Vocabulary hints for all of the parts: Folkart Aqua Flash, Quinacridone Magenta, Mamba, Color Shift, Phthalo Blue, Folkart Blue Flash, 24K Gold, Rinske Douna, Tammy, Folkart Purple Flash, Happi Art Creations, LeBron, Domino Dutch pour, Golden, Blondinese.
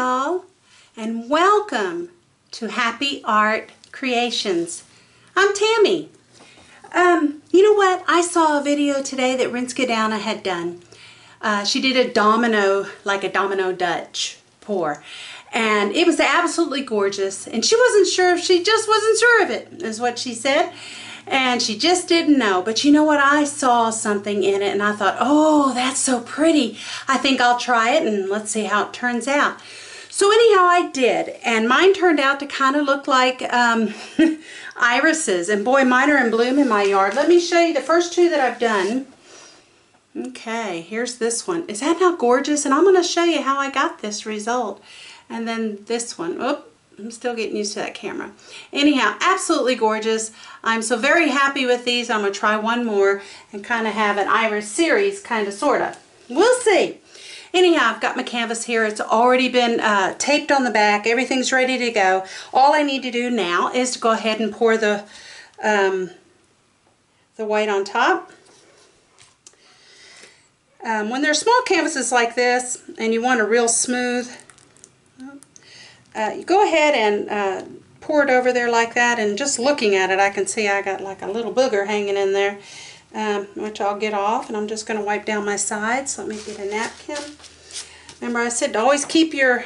y'all, and welcome to Happy Art Creations. I'm Tammy. You know what? I saw a video today that Rinske Douna had done. She did a domino Dutch pour, and it was absolutely gorgeous, and she wasn't sure if she just wasn't sure of it, is what she said. And she just didn't know. But you know what? I saw something in it and I thought, oh, that's so pretty. I think I'll try it and let's see how it turns out. So anyhow, I did. And mine turned out to kind of look like irises. And boy, mine are in bloom in my yard. Let me show you the first two that I've done. Okay, here's this one. Is that not gorgeous? And I'm going to show you how I got this result. And then this one. Oops. I'm still getting used to that camera. Anyhow, absolutely gorgeous. I'm so very happy with these. I'm going to try one more and kind of have an iris series, kind of, sort of. We'll see. Anyhow, I've got my canvas here. It's already been taped on the back. Everything's ready to go. All I need to do now is to go ahead and pour the white on top. When there's small canvases like this and you want a real smooth, you go ahead and pour it over there like that, and just looking at it, I can see I got like a little booger hanging in there, which I'll get off, and I'm just going to wipe down my sides. Let me get a napkin. Remember I said to always keep your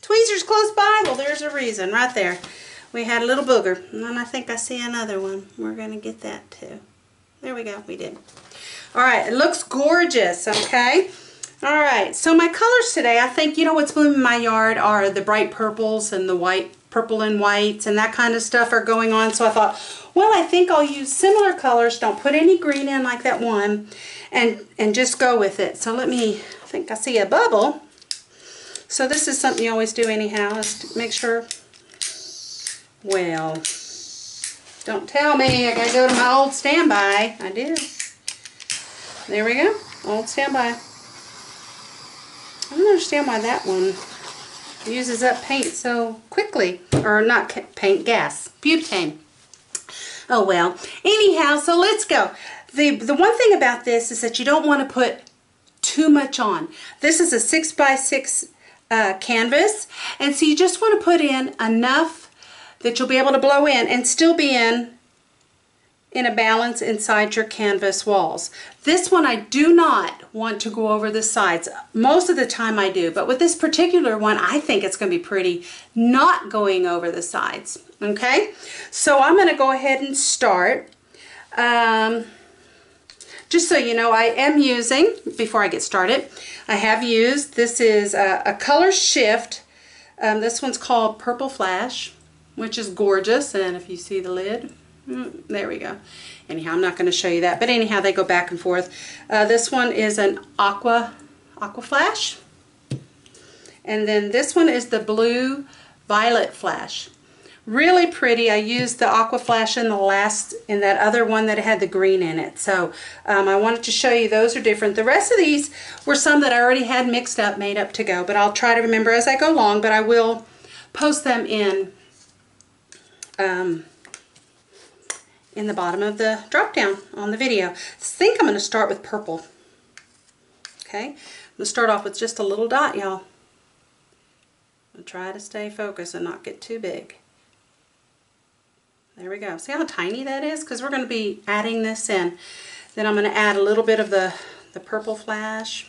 tweezers close by? Well, there's a reason right there. We had a little booger, and then I think I see another one. We're going to get that too. There we go. We did. All right. It looks gorgeous, okay? Alright, so my colors today, I think, you know, what's blooming in my yard are the bright purples and the white, purple and whites, and that kind of stuff are going on. So I thought, well, I think I'll use similar colors, don't put any green in like that one, and just go with it. So let me, I think I see a bubble. So this is something you always do anyhow, is to make sure, well, don't tell me, I gotta go to my old standby. I do. There we go, old standby. I don't understand why that one uses up paint so quickly, or not paint, gas, butane. Oh well, anyhow, so let's go. The one thing about this is that you don't want to put too much on. This is a 6x6 canvas, and so you just want to put in enough that you'll be able to blow in and still be in a balance inside your canvas walls. This one I do not want to go over the sides. Most of the time I do, but with this particular one, I think it's going to be pretty not going over the sides. Okay, so I'm going to go ahead and start. Just so you know, I am using, before I get started, I have used, this is a Color Shift. This one's called Purple Flash, which is gorgeous, and if you see the lid, there we go. Anyhow, I'm not going to show you that, but anyhow, they go back and forth. This one is an aqua flash, and then this one is the blue violet flash. Really pretty. I used the aqua flash in that other one that had the green in it, so I wanted to show you those are different. The rest of these were some that I already had mixed up, made up to go, but I'll try to remember as I go along. But I will post them in the bottom of the drop down on the video. I think I'm going to start with purple. Okay, I'm going to start off with just a little dot, y'all. I'll try to stay focused and not get too big. There we go. See how tiny that is? Because we're going to be adding this in. Then I'm going to add a little bit of the purple flash.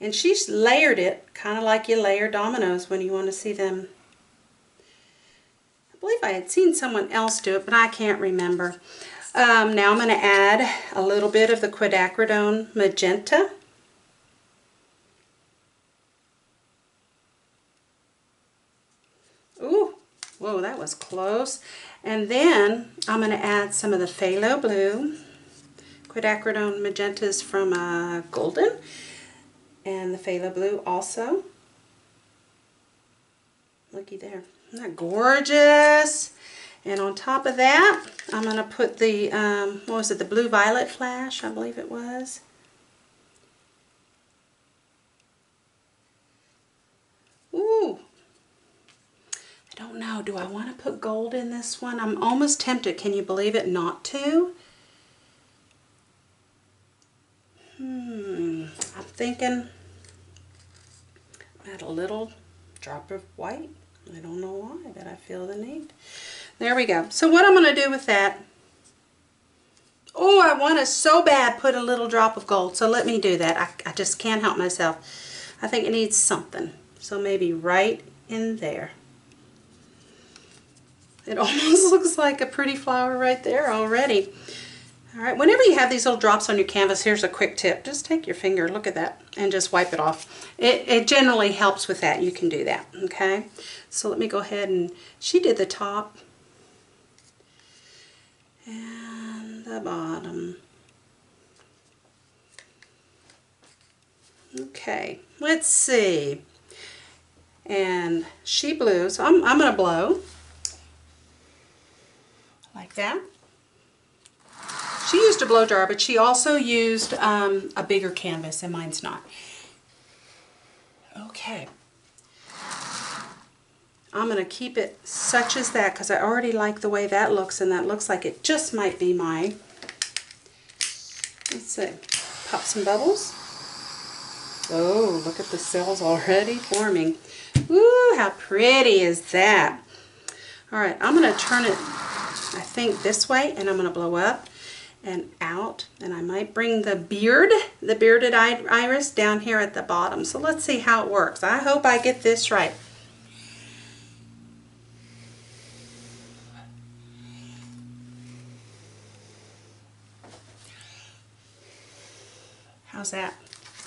And she's layered it kind of like you layer dominoes when you want to see them. I believe I had seen someone else do it, but I can't remember. Now I'm going to add a little bit of the Quinacridone Magenta. Ooh, whoa, that was close. And then I'm going to add some of the Phthalo Blue. Quinacridone Magenta is from Golden, and the Phthalo Blue also. Looky there. Isn't that gorgeous? And on top of that, I'm going to put the, what was it, the blue violet flash, I believe it was. Ooh. I don't know. Do I want to put gold in this one? I'm almost tempted, can you believe it, not to? I'm thinking add a little drop of white. I don't know why, but I feel the need. There we go. So what I'm going to do with that, oh, I want to so bad put a little drop of gold. So let me do that. I just can't help myself. I think it needs something. So maybe right in there. It almost looks like a pretty flower right there already. All right, whenever you have these little drops on your canvas, here's a quick tip. Just take your finger, look at that, and just wipe it off. It generally helps with that. You can do that, okay? So let me go ahead and she did the top and the bottom. Okay, let's see. And she blew, so I'm going to blow like that. She used a blow jar, but she also used a bigger canvas, and mine's not. Okay. I'm going to keep it such as that because I already like the way that looks, and that looks like it just might be mine. Let's see. Pop some bubbles. Oh, look at the cells already forming. Ooh, how pretty is that? All right, I'm going to turn it, I think, this way, and I'm going to blow up and out, and I might bring the beard, the bearded iris down here at the bottom. So let's see how it works. I hope I get this right. How's that?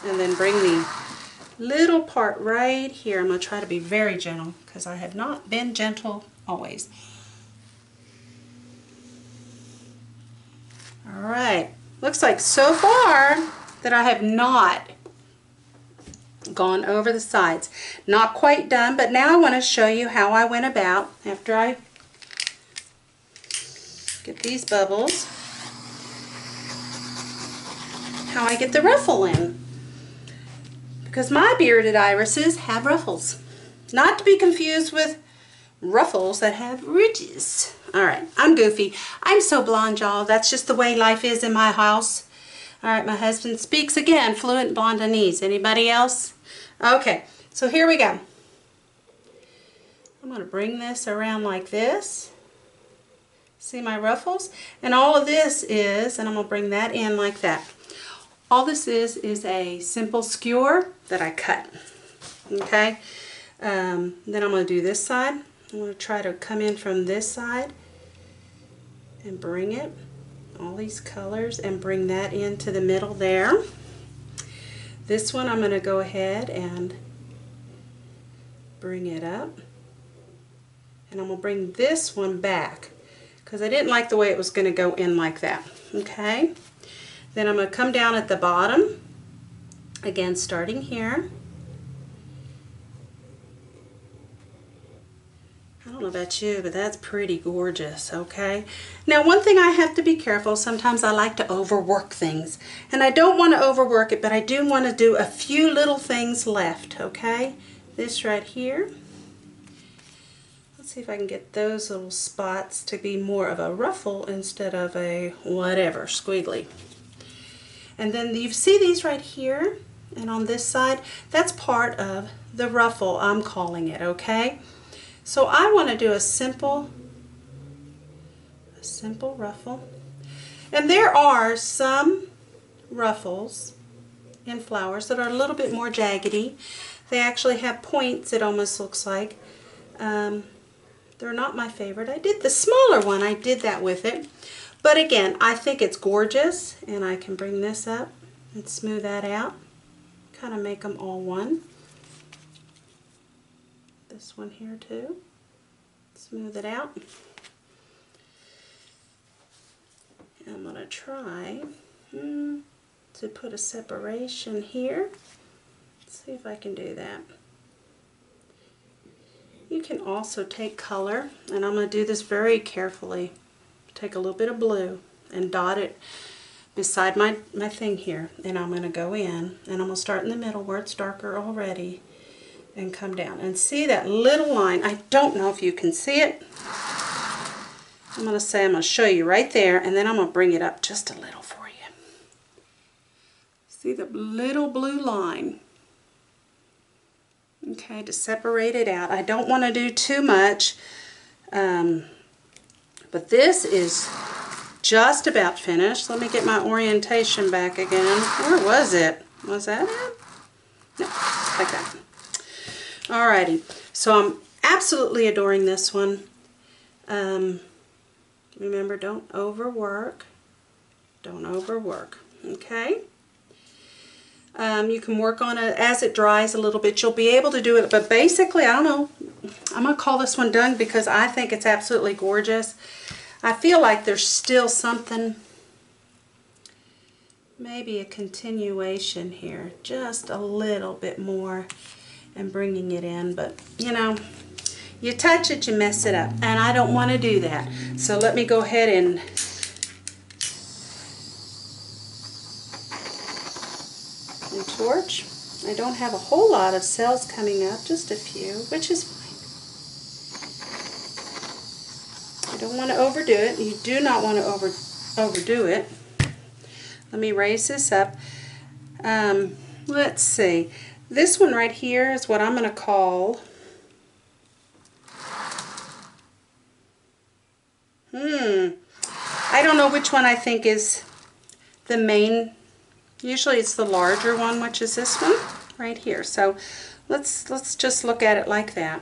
And then bring the little part right here. I'm going to try to be very gentle because I have not been gentle always. All right, looks like so far that I have not gone over the sides. Not quite done, but now I want to show you how I went about after I get these bubbles, how I get the ruffle in. Because my bearded irises have ruffles. Not to be confused with ruffles that have ridges. All right, I'm goofy. I'm so blonde, y'all. That's just the way life is in my house. All right, my husband speaks again fluent Blondinese. Anybody else? Okay, so here we go. I'm going to bring this around like this. See my ruffles? And all of this is, and I'm going to bring that in like that. All this is a simple skewer that I cut. Okay, then I'm going to do this side. I'm going to try to come in from this side and bring it, all these colors, and bring that into the middle there. This one I'm going to go ahead and bring it up, and I'm going to bring this one back because I didn't like the way it was going to go in like that. Okay, then I'm going to come down at the bottom again, starting here. I don't know about you, but that's pretty gorgeous, okay? Now, one thing I have to be careful, sometimes I like to overwork things. And I don't want to overwork it, but I do want to do a few little things left, okay? This right here. Let's see if I can get those little spots to be more of a ruffle instead of a whatever, squiggly. And then you see these right here and on this side? That's part of the ruffle, I'm calling it, okay? So I want to do a simple ruffle. And there are some ruffles in flowers that are a little bit more jaggedy. They actually have points, it almost looks like. They're not my favorite. I did the smaller one, I did that with it. But again, I think it's gorgeous, and I can bring this up and smooth that out. Kind of make them all one. This one here too. Smooth it out. I'm going to try to put a separation here. Let's see if I can do that. You can also take color, and I'm going to do this very carefully. Take a little bit of blue and dot it beside my thing here, and I'm going to go in, and I'm going to start in the middle where it's darker already. And come down and see that little line. I don't know if you can see it. I'm going to show you right there, and then I'm going to bring it up just a little for you. See the little blue line? Okay, to separate it out. I don't want to do too much, but this is just about finished. Let me get my orientation back again. Where was it? Was that it? No, like that. Alrighty, so I'm absolutely adoring this one. Remember, don't overwork. Don't overwork, okay? You can work on it as it dries a little bit. You'll be able to do it, but basically, I don't know. I'm going to call this one done because I think it's absolutely gorgeous. I feel like there's still something, maybe a continuation here, just a little bit more and bringing it in, but you know, you touch it, you mess it up, and I don't want to do that. So let me go ahead and torch. I don't have a whole lot of cells coming up, just a few, which is fine. I don't want to overdo it. You do not want to overdo it. Let me raise this up. Let's see. This one right here is what I'm going to call I don't know which one I think is the main. Usually it's the larger one, which is this one right here. So let's just look at it like that.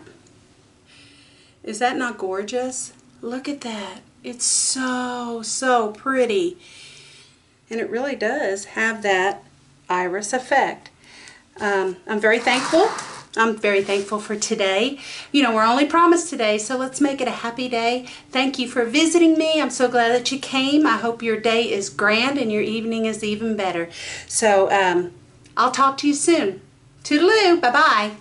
Is that not gorgeous? Look at that. It's so pretty. And it really does have that iris effect. I'm very thankful. I'm very thankful for today. You know, we're only promised today, so let's make it a happy day. Thank you for visiting me. I'm so glad that you came. I hope your day is grand and your evening is even better. So I'll talk to you soon. Toodaloo. Bye-bye.